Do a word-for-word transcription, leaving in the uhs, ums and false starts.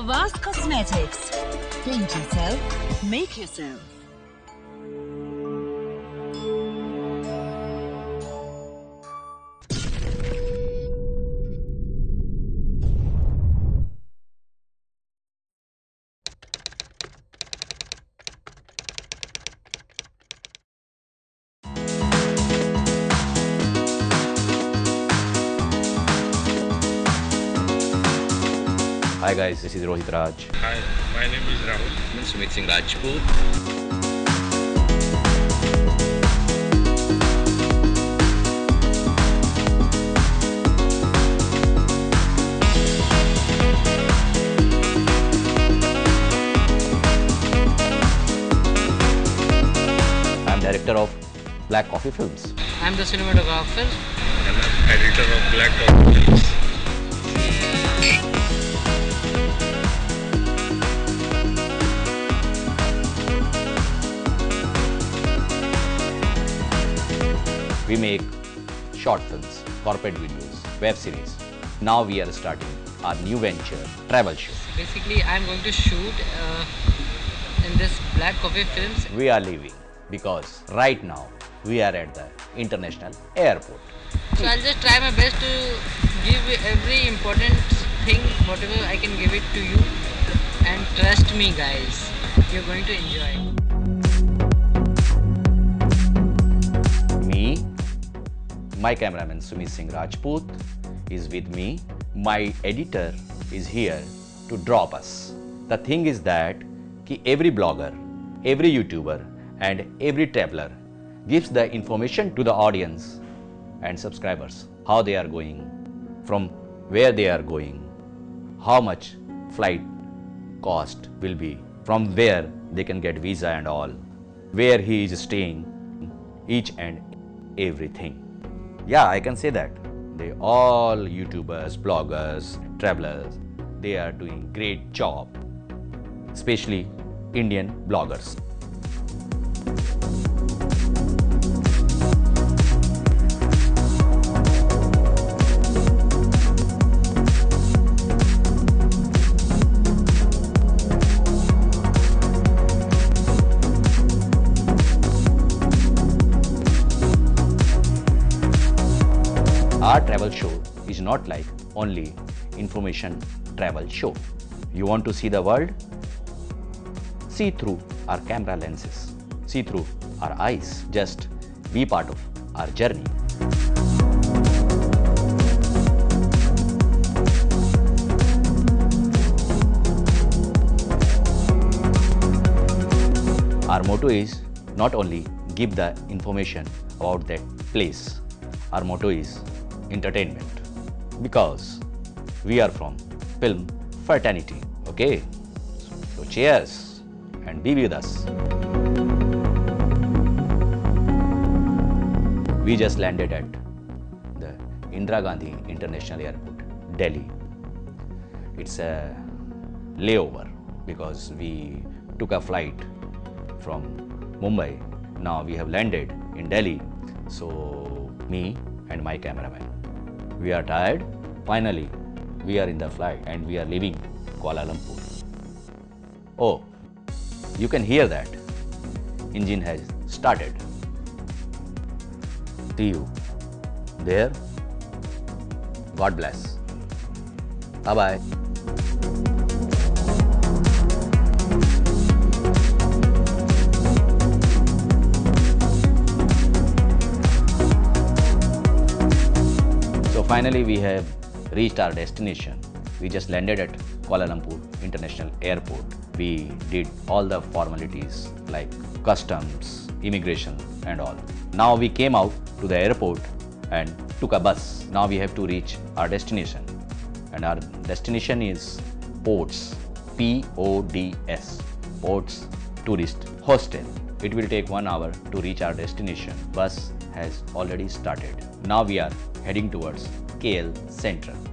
Avas Cosmetics. Paint yourself, make yourself. Hi guys, this is Rohit Raj. Hi, my name is Rahul. I'm Sumit Singh Rajput. I'm director of Black Coffee Films. I'm the cinematographer. I'm the editor of Black Coffee Films. We make short films, corporate videos, web series. Now we are starting our new venture, Travel Show. Basically, I am going to shoot uh, in this Black Coffee Films. We are leaving because right now we are at the international airport. So I'll just try my best to give every important thing, whatever I can give it to you. And trust me guys, you're going to enjoy. My cameraman Sumit Singh Rajput is with me. My editor is here to drop us. The thing is that ki every blogger, every YouTuber and every traveler gives the information to the audience and subscribers. How they are going, from where they are going, how much flight cost will be, from where they can get visa and all, where he is staying, each and everything. Yeah, I can say that. They all YouTubers, bloggers, travelers, they are doing great job, especially Indian bloggers. Our travel show is not like only information travel show. You want to see the world? See through our camera lenses, see through our eyes, just be part of our journey. Our motto is not only give the information about that place, our motto is entertainment, because we are from film fraternity. Okay, so cheers and be with us. We just landed at the Indira Gandhi International Airport, Delhi. It's a layover because we took a flight from Mumbai. Now we have landed in Delhi. So me and my cameraman, we are tired. Finally, we are in the flight and we are leaving Kuala Lumpur. Oh, you can hear that. Engine has started. See you there. God bless. Bye-bye. Finally, we have reached our destination. We just landed at Kuala Lumpur International Airport. We did all the formalities like customs, immigration and all. Now we came out to the airport and took a bus. Now we have to reach our destination. And our destination is Pods, P O D S, Pods Tourist Hostel. It will take one hour to reach our destination. Bus has already started. Now we are heading towards K L Central.